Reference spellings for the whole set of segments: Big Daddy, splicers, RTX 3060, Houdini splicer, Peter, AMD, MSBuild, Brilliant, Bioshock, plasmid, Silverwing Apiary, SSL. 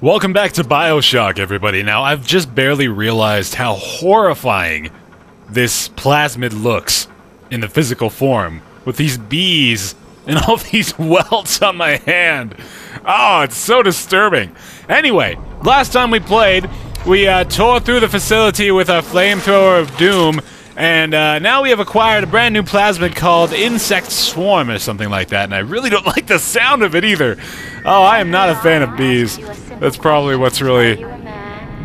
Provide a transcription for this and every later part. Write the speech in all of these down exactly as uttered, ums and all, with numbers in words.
Welcome back to Bioshock, everybody. Now, I've just barely realized how horrifying this plasmid looks in the physical form, with these bees and all these welts on my hand. Oh, it's so disturbing. Anyway, last time we played, we uh, tore through the facility with our flamethrower of doom, and uh, now we have acquired a brand new plasmid called Insect Swarm or something like that, and I really don't like the sound of it either. Oh, I am not a fan of bees. That's probably what's really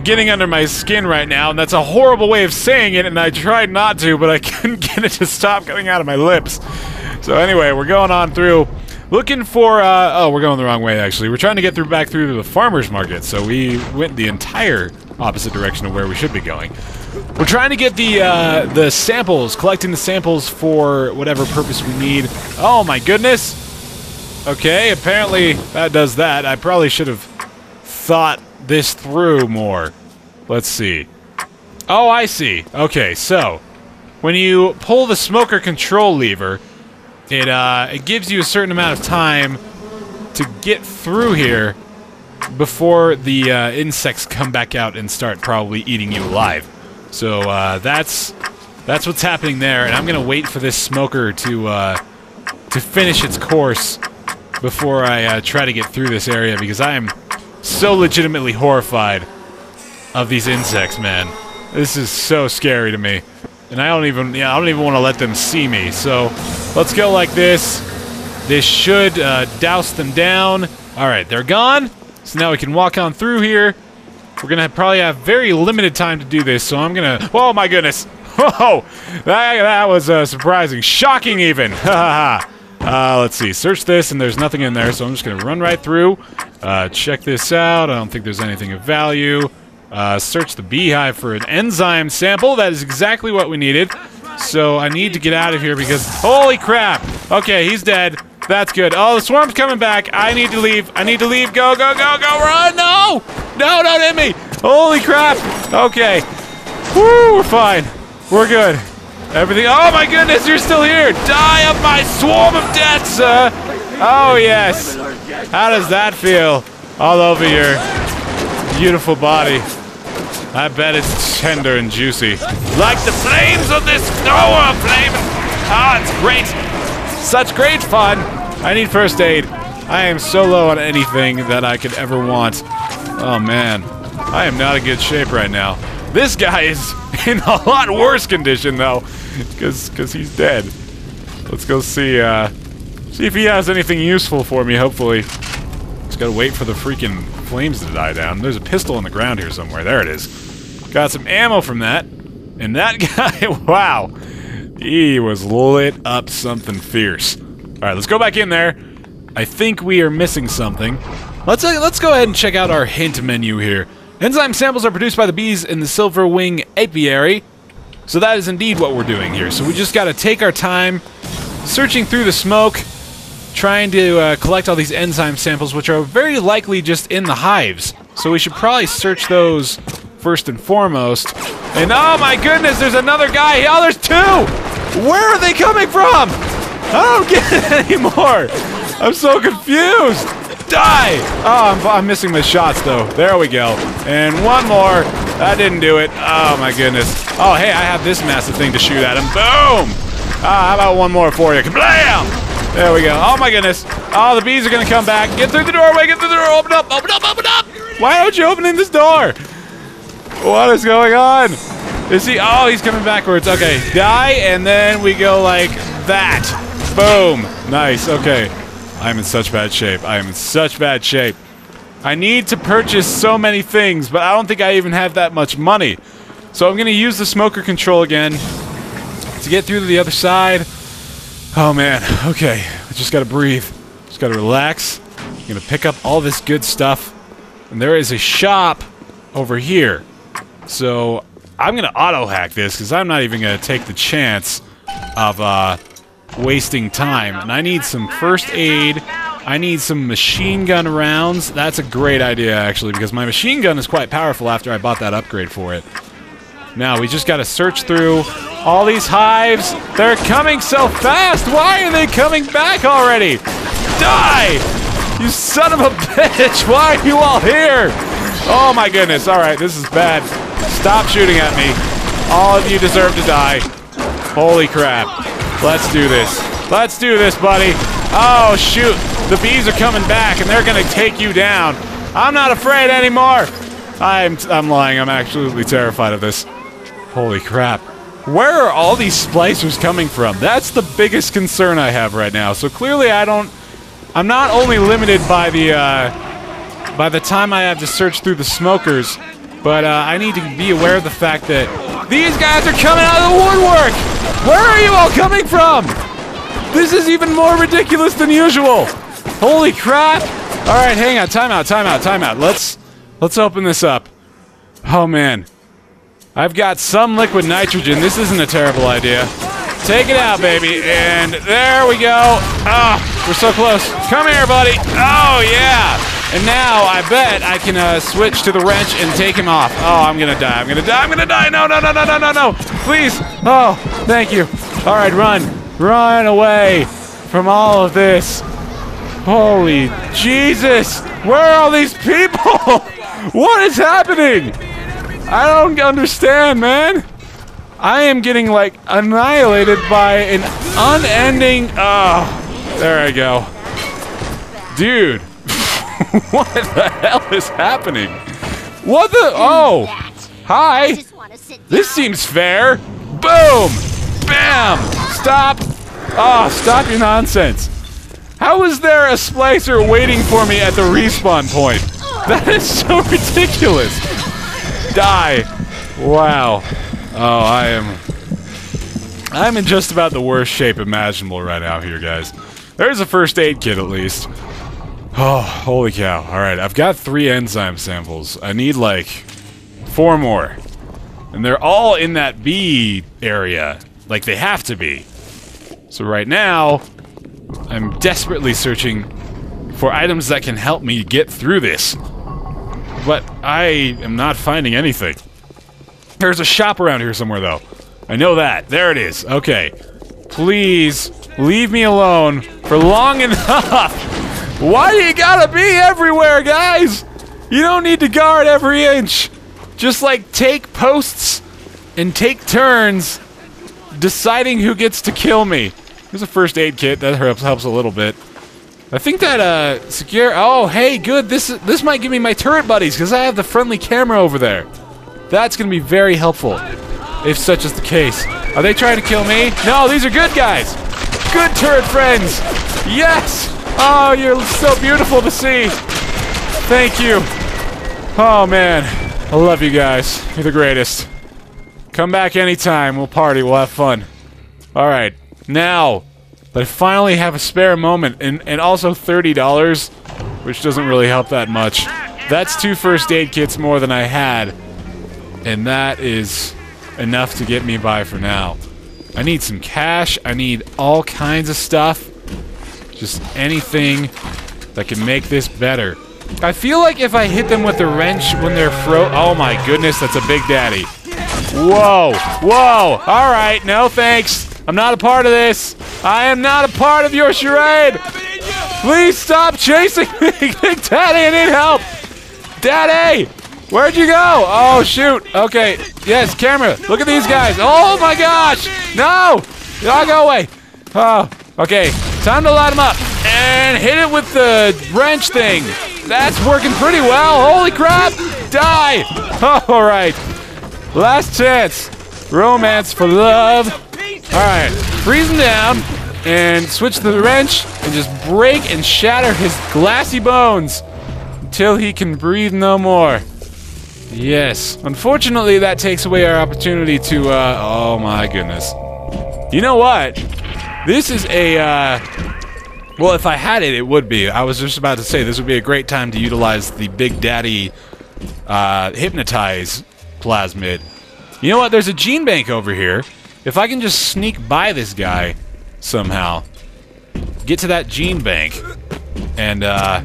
getting under my skin right now, and that's a horrible way of saying it, and I tried not to, but I couldn't get it to stop coming out of my lips. So anyway, we're going on through, looking for, uh, oh, we're going the wrong way, actually. We're trying to get through back through to the farmer's market, so we went the entire opposite direction of where we should be going. We're trying to get the uh, the samples, collecting the samples for whatever purpose we need. Oh my goodness! Okay, apparently that does that. I probably should have thought this through more. Let's see. Oh, I see. Okay, so when you pull the smoker control lever, it uh, it gives you a certain amount of time to get through here before the uh, insects come back out and start probably eating you alive. So uh, that's that's what's happening there, and I'm gonna wait for this smoker to uh, to finish its course before I uh, try to get through this area, because I am so legitimately horrified of these insects, man. This is so scary to me, and I don't even yeah I don't even want to let them see me. So let's go like this. This should uh, douse them down. All right, they're gone. So now we can walk on through here. We're gonna have probably have very limited time to do this, so I'm gonna. Oh my goodness! Whoa, that, that was uh, surprising, shocking even. Ha ha ha. Let's see. Search this, and there's nothing in there, so I'm just gonna run right through. Uh, check this out. I don't think there's anything of value. Uh, search the beehive for an enzyme sample. That is exactly what we needed. So I need to get out of here because holy crap! Okay, he's dead. That's good. Oh, the swarm's coming back. I need to leave. I need to leave. Go, go, go, go. Run. No! No, don't hit me. Holy crap. Okay. Woo, we're fine. We're good. Everything. Oh, my goodness. You're still here. Die of my swarm of death, sir. Oh, yes. How does that feel? All over your beautiful body. I bet it's tender and juicy. Like the flames of this Noah flame. Ah, it's great. Such great fun! I need first aid. I am so low on anything that I could ever want. Oh man, I am not in good shape right now. This guy is in a lot worse condition though, because because he's dead. Let's go see uh, see if he has anything useful for me. Hopefully, just gotta wait for the freaking flames to die down. There's a pistol on the ground here somewhere. There it is. Got some ammo from that, and that guy. Wow. He was lit up something fierce. Alright, let's go back in there. I think we are missing something. Let's, uh, let's go ahead and check out our hint menu here. Enzyme samples are produced by the bees in the Silverwing Apiary. So that is indeed what we're doing here. So we just gotta take our time, searching through the smoke, trying to uh, collect all these enzyme samples, which are very likely just in the hives. So we should probably search those first and foremost. And oh my goodness, there's another guy here. Oh, there's two! Where are they coming from? I don't get it anymore. I'm so confused. Die! Oh, I'm, I'm missing the shots, though. There we go. And one more. That didn't do it. Oh, my goodness. Oh, hey, I have this massive thing to shoot at him. Boom! Ah, how about one more for you? Kablam! There we go. Oh, my goodness. Oh, the bees are going to come back. Get through the doorway. Get through the door. Open up. Open up. Open up. Why aren't you opening this door? What is going on? Is he? Oh, he's coming backwards. Okay, die, and then we go like that. Boom. Nice. Okay. I'm in such bad shape. I am in such bad shape. I need to purchase so many things, but I don't think I even have that much money. So I'm going to use the smoker control again to get through to the other side. Oh, man. Okay. I just got to breathe. Just got to relax. I'm going to pick up all this good stuff. And there is a shop over here. So I'm going to auto-hack this, because I'm not even going to take the chance of uh, wasting time. And I need some first aid. I need some machine gun rounds. That's a great idea, actually, because my machine gun is quite powerful after I bought that upgrade for it. Now, we just got to search through all these hives. They're coming so fast! Why are they coming back already? Die! You son of a bitch! Why are you all here? Oh my goodness, alright, this is bad. Stop shooting at me. All of you deserve to die. Holy crap. Let's do this. Let's do this, buddy. Oh, shoot. The bees are coming back, and they're gonna take you down. I'm not afraid anymore! I'm, I'm lying. I'm absolutely terrified of this. Holy crap. Where are all these splicers coming from? That's the biggest concern I have right now. So clearly I don't... I'm not only limited by the, uh... by the time I have to search through the smokers, but uh, I need to be aware of the fact that these guys are coming out of the woodwork! Where are you all coming from? This is even more ridiculous than usual! Holy crap! Alright, hang on. Time out, time out, time out. Let's... Let's open this up. Oh, man. I've got some liquid nitrogen. This isn't a terrible idea. Take it out, baby. And there we go. Ah, oh, we're so close. Come here, buddy. Oh, yeah. And now I bet I can uh, switch to the wrench and take him off. Oh, I'm going to die. I'm going to die. I'm going to die. No, no, no, no, no, no, no. Please. Oh, thank you. All right, run. Run away from all of this. Holy Jesus. Where are all these people? What is happening? I don't understand, man. I am getting, like, annihilated by an unending... Oh, there I go. Dude. What the hell is happening? What the... Oh. Hi. This seems fair. Boom. Bam. Stop. Oh, stop your nonsense. How is there a splicer waiting for me at the respawn point? That is so ridiculous. Die. Wow. Oh, I am... I'm in just about the worst shape imaginable right now here, guys. There's a first aid kit, at least. Oh, holy cow. Alright, I've got three enzyme samples. I need, like, four more. And they're all in that bee area. Like, they have to be. So right now, I'm desperately searching for items that can help me get through this. But I am not finding anything. There's a shop around here somewhere, though. I know that. There it is. Okay. Please leave me alone for long enough. Why do you gotta be everywhere, guys? You don't need to guard every inch. Just, like, take posts and take turns deciding who gets to kill me. There's a first aid kit. That helps a little bit. I think that, uh, secure... Oh, hey, good. This this might give me my turret buddies, because I have the friendly camera over there. That's going to be very helpful, if such is the case. Are they trying to kill me? No, these are good guys. Good turret friends. Yes. Oh, you're so beautiful to see. Thank you. Oh, man. I love you guys. You're the greatest. Come back anytime. We'll party. We'll have fun. All right. Now... But I finally have a spare moment, and, and also thirty dollars, which doesn't really help that much. That's two first aid kits more than I had, and that is enough to get me by for now. I need some cash, I need all kinds of stuff, just anything that can make this better. I feel like if I hit them with the wrench when they're fro- Oh my goodness, that's a big daddy. Whoa, whoa, alright, no thanks. I'm not a part of this. I am not a part of your charade. Please stop chasing me. Big Daddy, I need help. Daddy, where'd you go? Oh, shoot. Okay. Yes, camera. Look at these guys. Oh, my gosh. No. Y'all go away. Oh, okay. Time to light them up. And hit it with the wrench thing. That's working pretty well. Holy crap. Die. All right. Last chance. Romance for love. Alright, freeze him down, and switch to the wrench, and just break and shatter his glassy bones until he can breathe no more. Yes. Unfortunately, that takes away our opportunity to, uh, oh my goodness. You know what? This is a, uh, well, if I had it, it would be. I was just about to say, this would be a great time to utilize the Big Daddy, uh, Hypnotize plasmid. You know what? There's a gene bank over here. If I can just sneak by this guy somehow, get to that gene bank, and uh,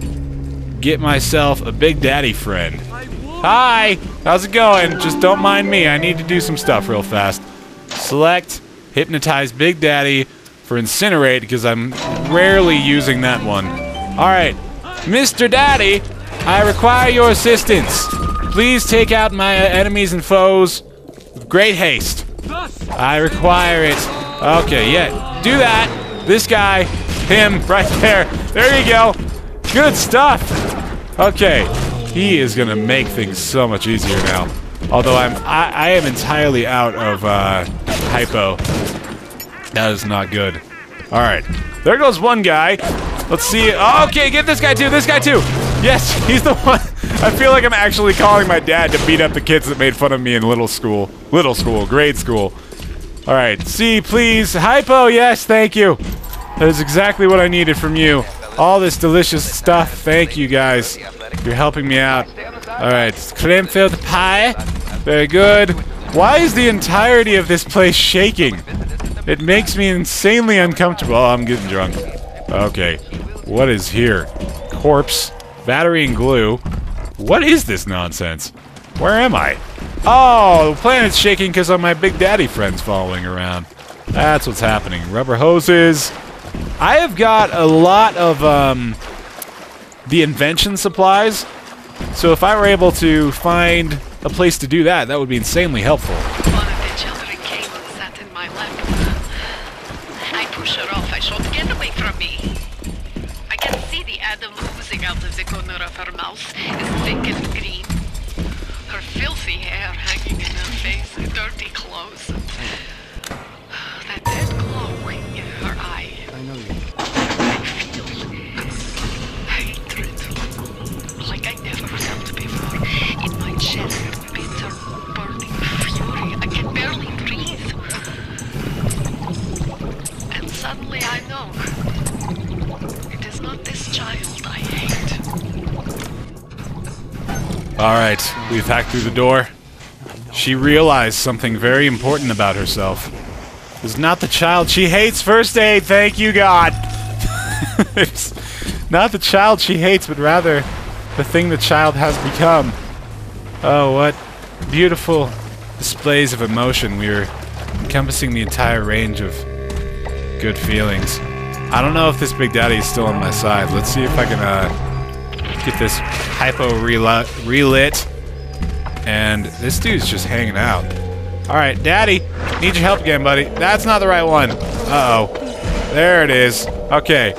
get myself a Big Daddy friend. Hi! How's it going? Just don't mind me. I need to do some stuff real fast. Select, hypnotize Big Daddy for incinerate, because I'm rarely using that one. Alright, Mister Daddy, I require your assistance. Please take out my enemies and foes with great haste. I require it. Okay, yeah. Do that. This guy. Him. Right there. There you go. Good stuff. Okay. He is gonna make things so much easier now. Although I'm, I, I am entirely out of uh, hypo. That is not good. All right, there goes one guy. Let's see. Okay, get this guy too. This guy too. Yes, he's the one. I feel like I'm actually calling my dad to beat up the kids that made fun of me in little school, little school, grade school. All right, see, please, hypo. Yes, thank you. That is exactly what I needed from you. All this delicious stuff. Thank you guys. You're helping me out. All right, creme filled pie. Very good. Why is the entirety of this place shaking? It makes me insanely uncomfortable. Oh, I'm getting drunk. Okay. What is here? Corpse. Battery and glue. What is this nonsense? Where am I? Oh, the planet's shaking because of my Big Daddy friends following around. That's what's happening. Rubber hoses. I have got a lot of um, the invention supplies. So if I were able to find a place to do that, that would be insanely helpful. Out of the corner of her mouth is thick and green. Her filthy hair hanging in her face, dirty clothes. That dead glow in her eye. I know you. I feel hatred like I never felt before. In my chest, bitter, burning fury. I can barely breathe. And suddenly I know. Not this child I hate. Alright, we've hacked through the door. She realized something very important about herself. It's not the child she hates. First aid, thank you, God. It's not the child she hates, but rather the thing the child has become. Oh, what beautiful displays of emotion. We were encompassing the entire range of good feelings. I don't know if this Big Daddy is still on my side. Let's see if I can uh, get this hypo relit, relit. And this dude's just hanging out. All right, Daddy, need your help again, buddy. That's not the right one. Uh-oh. There it is. Okay.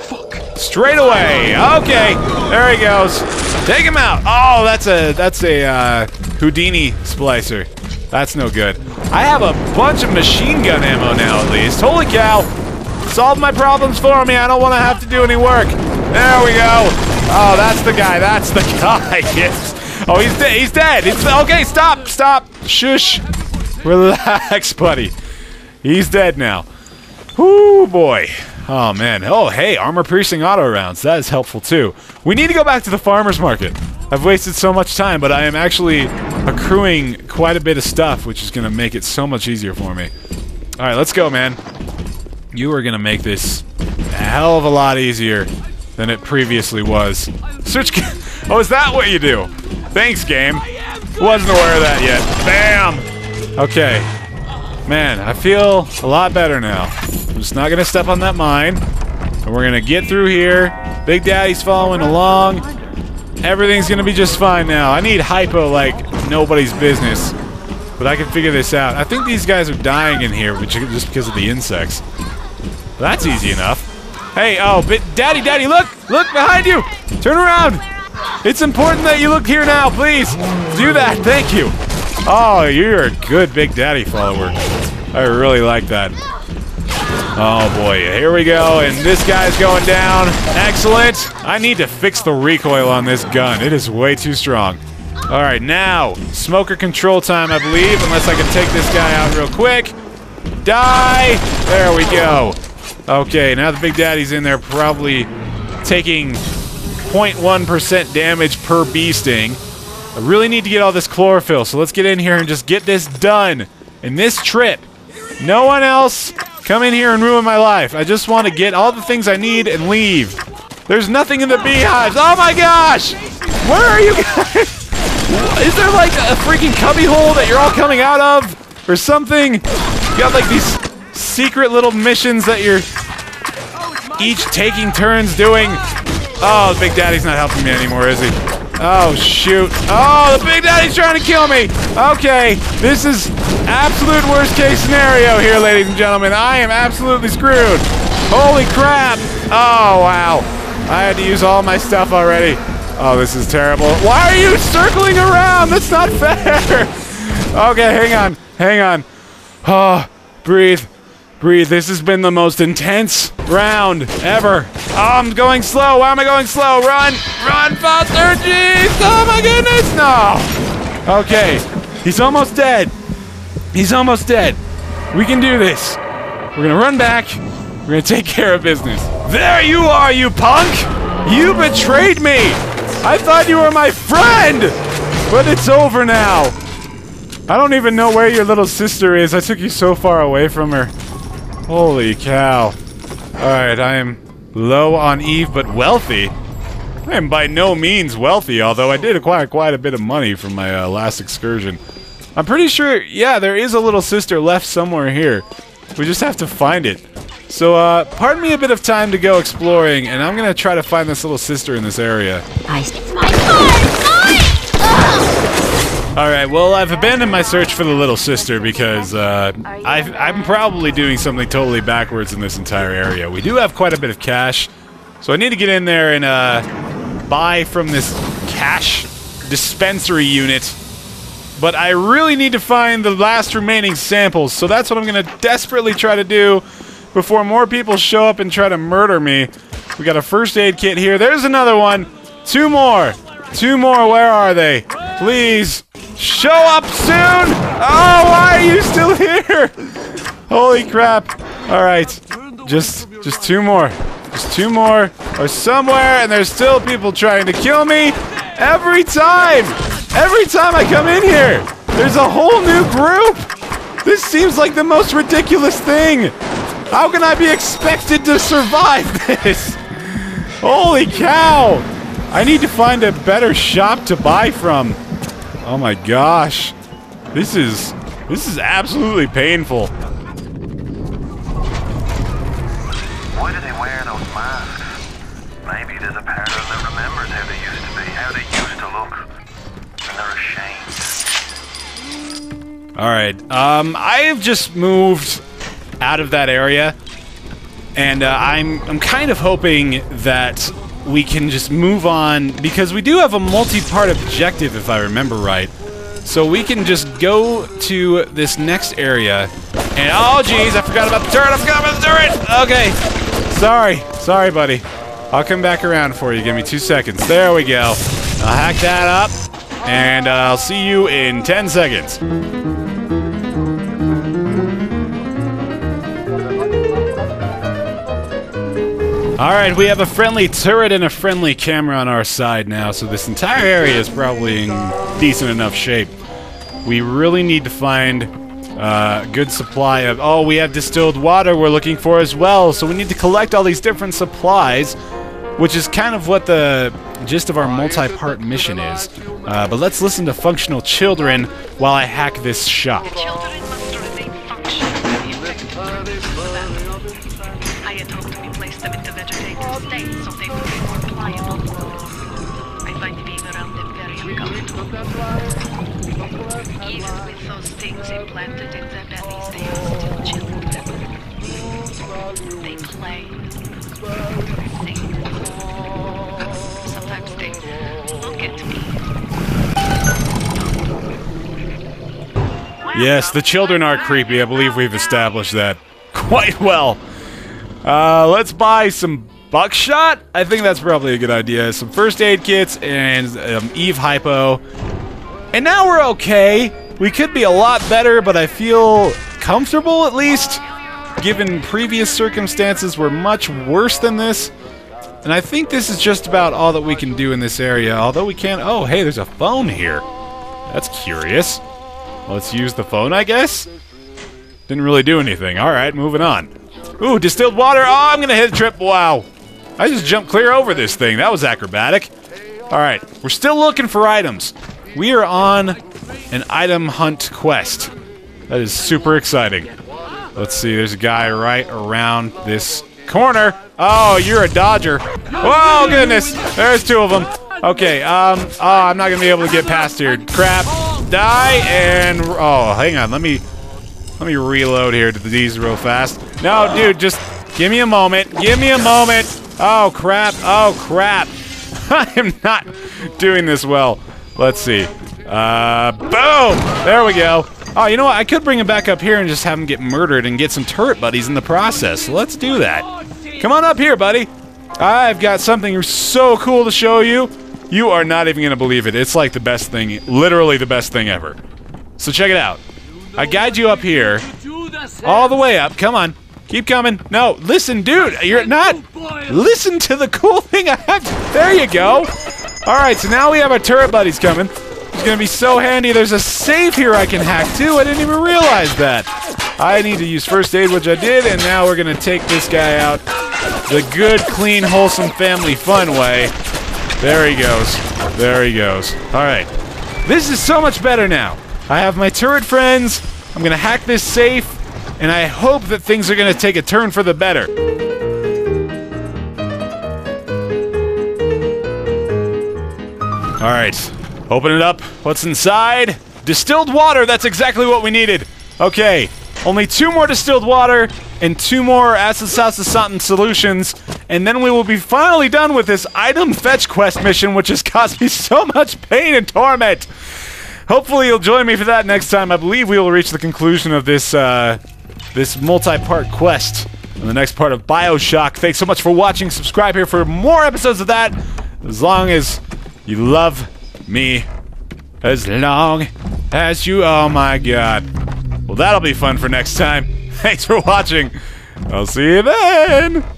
Straight away. Okay. There he goes. Take him out. Oh, that's a that's a uh, Houdini splicer. That's no good. I have a bunch of machine gun ammo now, at least. Holy cow. Solve my problems for me. I don't want to have to do any work. There we go. Oh, that's the guy. That's the guy. Yes. Oh, he's dead. He's dead. It's okay. Stop. Stop. Shush. Relax, buddy. He's dead now. Whoo, boy. Oh man. Oh, hey, armor piercing auto rounds. That is helpful too. We need to go back to the farmer's market. I've wasted so much time, but I am actually accruing quite a bit of stuff, which is gonna make it so much easier for me. All right, let's go, man. You are going to make this a hell of a lot easier than it previously was. Search game. Oh, is that what you do? Thanks, game. Wasn't aware of that yet. Bam! Okay. Man, I feel a lot better now. I'm just not going to step on that mine. And we're going to get through here. Big Daddy's following along. Everything's going to be just fine now. I need hypo like nobody's business. But I can figure this out. I think these guys are dying in here just because of the insects. That's easy enough. Hey, oh, but Daddy, Daddy, look! Look behind you! Turn around! It's important that you look here now, please! Do that, thank you! Oh, you're a good Big Daddy follower. I really like that. Oh, boy, here we go, and this guy's going down. Excellent! I need to fix the recoil on this gun. It is way too strong. All right, now, smoker control time, I believe, unless I can take this guy out real quick. Die! There we go. Okay, now the Big Daddy's in there probably taking zero point one percent damage per bee sting. I really need to get all this chlorophyll, so let's get in here and just get this done in this trip. No one else come in here and ruin my life. I just want to get all the things I need and leave. There's nothing in the beehives. Oh my gosh! Where are you guys? Is there like a freaking cubbyhole that you're all coming out of or something? You got like these secret little missions that you're each taking turns doing. Oh, the Big Daddy's not helping me anymore, is he? Oh, shoot. Oh, the Big Daddy's trying to kill me. Okay, this is absolute worst case scenario here, ladies and gentlemen. I am absolutely screwed. Holy crap. Oh, wow. I had to use all my stuff already. Oh, this is terrible. Why are you circling around? That's not fair. Okay, hang on. Hang on. Oh, breathe. Breathe. This has been the most intense round ever. Oh, I'm going slow. Why am I going slow? Run! Run faster! Jeez! Oh my goodness! No! Okay. He's almost dead. He's almost dead. We can do this. We're gonna run back. We're gonna take care of business. There you are, you punk! You betrayed me! I thought you were my friend! But it's over now. I don't even know where your little sister is. I took you so far away from her. Holy cow. Alright, I am low on Eve, but wealthy. I am by no means wealthy, although I did acquire quite a bit of money from my uh, last excursion. I'm pretty sure, yeah, there is a little sister left somewhere here. We just have to find it. So, uh, pardon me a bit of time to go exploring, and I'm gonna try to find this little sister in this area. Alright, well, I've abandoned my search for the little sister because uh, I've, I'm probably doing something totally backwards in this entire area. We do have quite a bit of cash, so I need to get in there and uh, buy from this cash dispensary unit. But I really need to find the last remaining samples, so that's what I'm going to desperately try to do before more people show up and try to murder me. We got a first aid kit here. There's another one. Two more. Two more. Where are they? Please. Show up soon! Oh, why are you still here? Holy crap. Alright. Just just two more. Just two more. Or somewhere, and there's still people trying to kill me. Every time! Every time I come in here, there's a whole new group! This seems like the most ridiculous thing! How can I be expected to survive this? Holy cow! I need to find a better shop to buy from. Oh my gosh. This is this is absolutely painful. Why do they wear those masks? Maybe there's a part of them that remembers how they used to be, how they used to look. And they're ashamed. Alright, um I have just moved out of that area. And uh, I'm I'm kind of hoping that we can just move on, because we do have a multi-part objective, if I remember right. So we can just go to this next area, and oh jeez, I forgot about the turret, I forgot about the turret! Okay, sorry, sorry buddy. I'll come back around for you, give me two seconds. There we go. I'll hack that up, and uh, I'll see you in ten seconds. Alright, we have a friendly turret and a friendly camera on our side now, so this entire area is probably in decent enough shape. We really need to find uh, a good supply of... Oh, we have distilled water we're looking for as well, so we need to collect all these different supplies, which is kind of what the gist of our multi-part mission is. Uh, but let's listen to Functional Children while I hack this shop. Even with those things implanted in their bellies, they are still children. They play, they sing. Sometimes they look at me. Yes, the children are creepy. I believe we've established that quite well. Uh, let's buy some buckshot. I think that's probably a good idea. Some first aid kits and um, Eve hypo. And now we're okay. We could be a lot better, but I feel comfortable at least. Given previous circumstances were much worse than this. And I think this is just about all that we can do in this area. Although we can... Oh, hey, there's a phone here. That's curious. Let's use the phone, I guess? Didn't really do anything. Alright, moving on. Ooh, distilled water. Oh, I'm gonna hit a trip. Wow. I just jumped clear over this thing. That was acrobatic. Alright, we're still looking for items. We are on an item hunt quest. That is super exciting. Let's see, there's a guy right around this corner. Oh, you're a dodger. Oh, goodness. There's two of them. Okay, um, oh, I'm not going to be able to get past here. Crap. Die, and... Oh, hang on. Let me... Let me reload here to these real fast. No, dude, just give me a moment. Give me a moment. Oh, crap. Oh, crap. I am not doing this well. Let's see. Uh, boom! There we go. Oh, you know what? I could bring him back up here and just have him get murdered and get some turret buddies in the process. So let's do that. Come on up here, buddy. I've got something so cool to show you. You are not even going to believe it. It's like the best thing, literally the best thing ever. So check it out. I guide you up here, all the way up. Come on, keep coming. No, listen, dude, you're not. Listen to the cool thing I have. To, there you go. All right, so now we have our turret buddies coming. It's gonna be so handy. There's a safe here I can hack too. I didn't even realize that. I need to use first aid, which I did, and now we're gonna take this guy out the good, clean, wholesome, family fun way. There he goes. There he goes. All right, this is so much better now. I have my turret friends, I'm gonna hack this safe, and I hope that things are gonna take a turn for the better. Alright, open it up, what's inside? Distilled water, that's exactly what we needed. Okay, only two more distilled water, and two more acid salsa solutions, and then we will be finally done with this item fetch quest mission, which has caused me so much pain and torment. Hopefully you'll join me for that next time. I believe we will reach the conclusion of this uh, this multi-part quest in the next part of Bioshock. Thanks so much for watching. Subscribe here for more episodes of that. As long as you love me. As long as you... Oh my god. Well, that'll be fun for next time. Thanks for watching. I'll see you then.